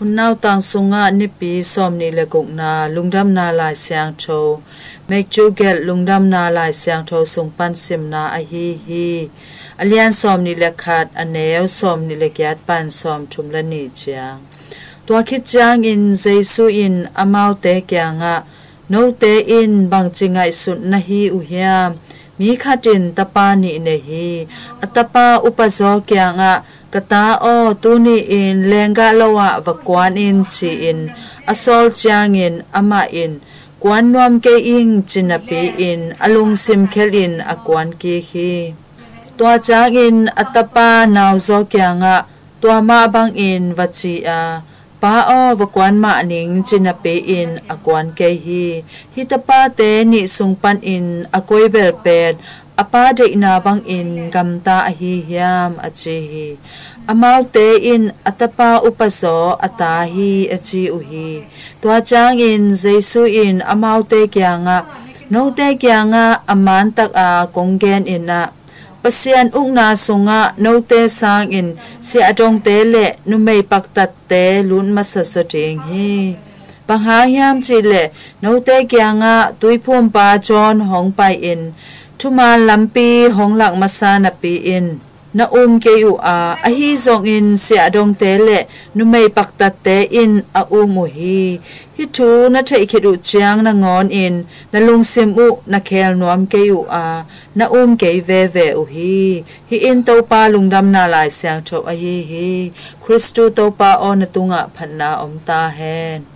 คุณน่าวต่างสงะนิปีสอมนิเลกุกนาลุงดำนาลายเสียงโชเมกจูเกตลุงดำนาลายเสียงโชสงปันเสียมนาอฮีฮีอเลียนสอมนิเลขาดอเนวสอมนิเลกยัดปันสอมชุมละนีเจียงตัวคิดจางอินเจซูอินอมาวเตเกียงะโนเตอินบางจิงไอสุนนะฮีอุเฮียมมีขัดินตะปานิเนฮีอัตปาอุปโจเกียงะกตาโอตูนีอินเลงกะละวะวะกวนอินจีอินอสอลจางอินอมาอินกวนนวมเกอิงจินปีอินอลุงซิมเคลินอกวนกีฮีตัวจางอินอัตปานาวโจเกียงะตัวมาบังอินวจีอาป้าอวกวนมาหนิงจินเปอินอกวนเกฮีฮิตป้าเตนิสุงปันอินอกวยเบลเปดอป้าเดนาบังอินกัมตาอฮียามอจีฮีอมาวเตอินอัตป้าอุปโสอตาฮีอจีอุฮีตัวจางอินเจซูอินอมาวเตเกียงะโนเตเกียงะอมันตักอากงเกนอินะปเสียนอุกนาสงะโนเตสางอินเสียจงเตเลนุเมยปักตัดเตลุนมาสสเจงฮีปังหาย่ามจิเลโนเตเกียงะตุยพ่วมปาจอนหองไปอินทุมาลำปีหองหลักมาสานปีอินนาอุมเกยูอาอฮีจงอินเสียดงเตเลนุเมยปักตัดเตอินอาอุมุฮีฮิทูนาเทคิดุจียงนางอนอินนาลุงซิมอุนาเคลนวมเกยูอานาอุมเกยเวเวอุฮีฮิอินเตปาลุงดำนาลายเสียงโชอฮีฮีคริสตูเตปาออนตุงะพันนาอมตาแฮน